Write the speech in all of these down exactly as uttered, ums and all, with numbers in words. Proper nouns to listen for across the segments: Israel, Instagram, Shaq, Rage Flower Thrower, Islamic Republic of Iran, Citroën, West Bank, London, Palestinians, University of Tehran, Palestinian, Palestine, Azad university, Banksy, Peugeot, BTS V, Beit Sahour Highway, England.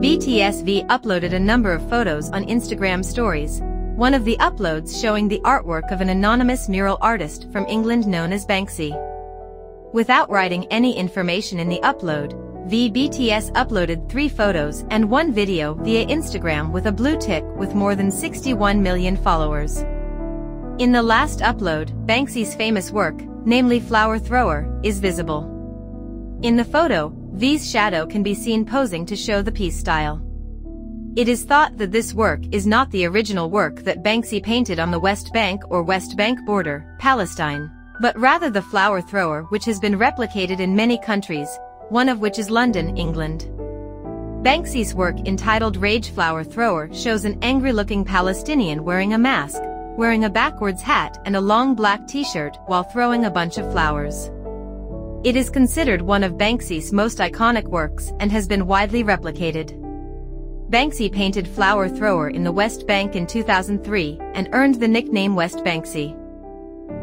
B T S V uploaded a number of photos on Instagram stories, one of the uploads showing the artwork of an anonymous mural artist from England known as Banksy. Without writing any information in the upload, V B T S uploaded three photos and one video via Instagram with a blue tick with more than sixty-one million followers. In the last upload, Banksy's famous work, namely Flower Thrower, is visible. In the photo, V's shadow can be seen posing to show the peace style. It is thought that this work is not the original work that Banksy painted on the West Bank or West Bank border, Palestine, but rather the Flower Thrower, which has been replicated in many countries, one of which is London, England. Banksy's work entitled Rage Flower Thrower shows an angry-looking Palestinian wearing a mask, wearing a backwards hat and a long black t-shirt while throwing a bunch of flowers. It is considered one of Banksy's most iconic works and has been widely replicated. Banksy painted Flower Thrower in the West Bank in two thousand three and earned the nickname West Banksy.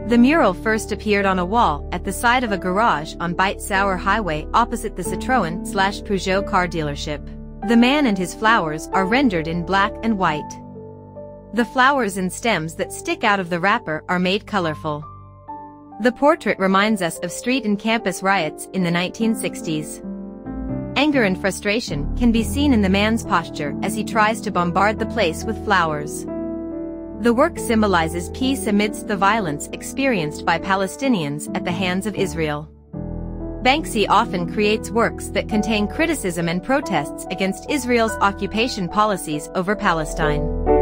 The mural first appeared on a wall at the side of a garage on Beit Sahour Highway opposite the Citroën slash Peugeot car dealership. The man and his flowers are rendered in black and white. The flowers and stems that stick out of the wrapper are made colorful. The portrait reminds us of street and campus riots in the nineteen sixties. Anger and frustration can be seen in the man's posture as he tries to bombard the place with flowers. The work symbolizes peace amidst the violence experienced by Palestinians at the hands of Israel. Banksy often creates works that contain criticism and protests against Israel's occupation policies over Palestine.